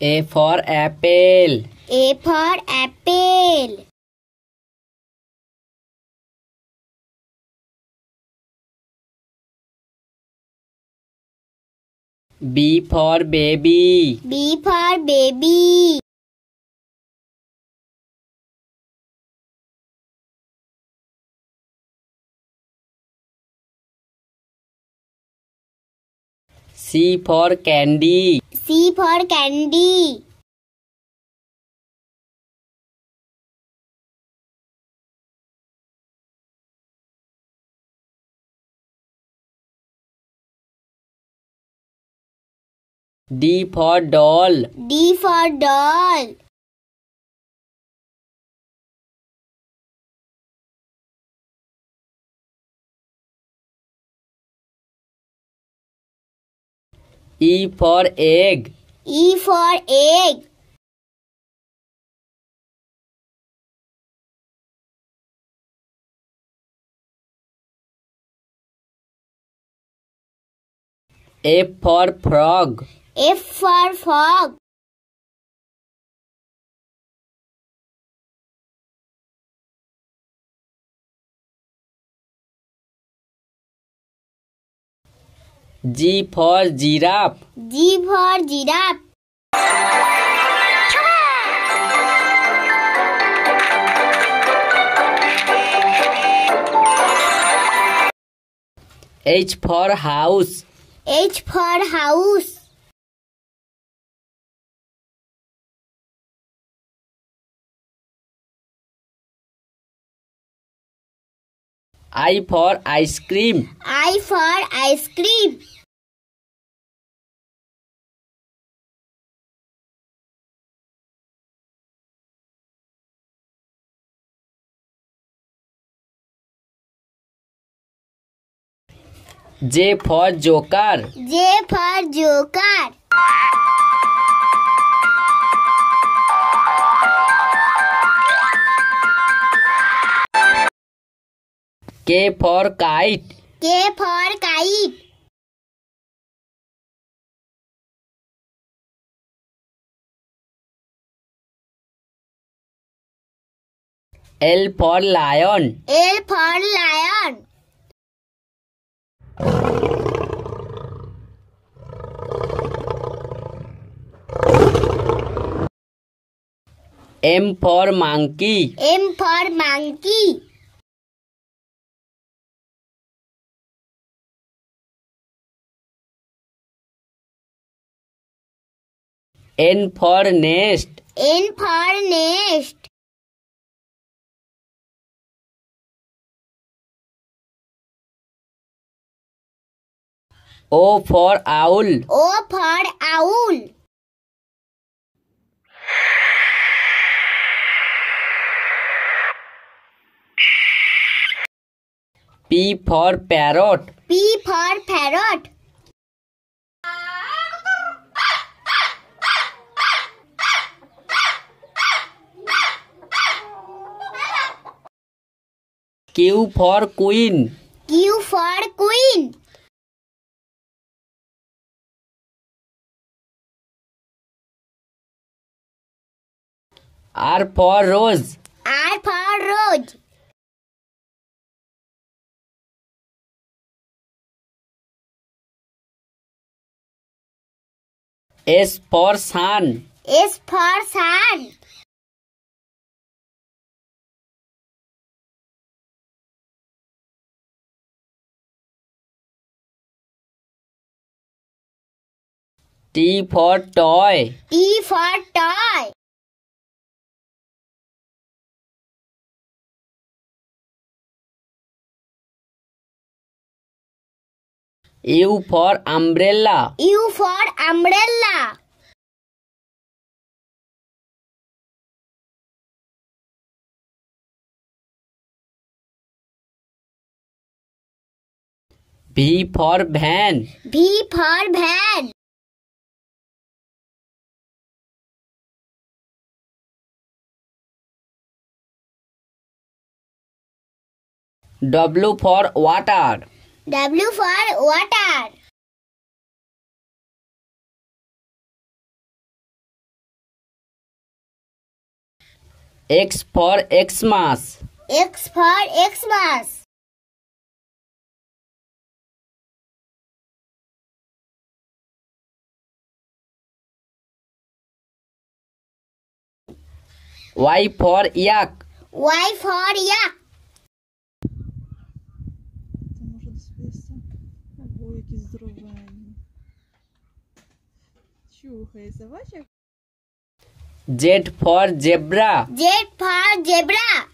A for apple. A for apple. B for baby. B for baby. C for candy. C for candy. D for doll. D for doll. E for egg. E for egg. F for frog. F for frog. G for giraffe. G for giraffe. H for house. H for house. I for ice cream. I for ice cream. J for joker. J for joker. K for kite. K for kite. L for lion. L for lion. M for monkey. M for monkey. N for nest. N for nest. O for owl. O for owl. P for parrot. P for parrot. Q for queen. Q for queen. R for rose. R for rose. S for sun. S for sun. T for toy. T for toy. U for umbrella. U for umbrella. V for van. V for van. W for water. W for water. X for Xmas. X for Xmas. Y for yak. Y for yak. Z for zebra. Z for zebra.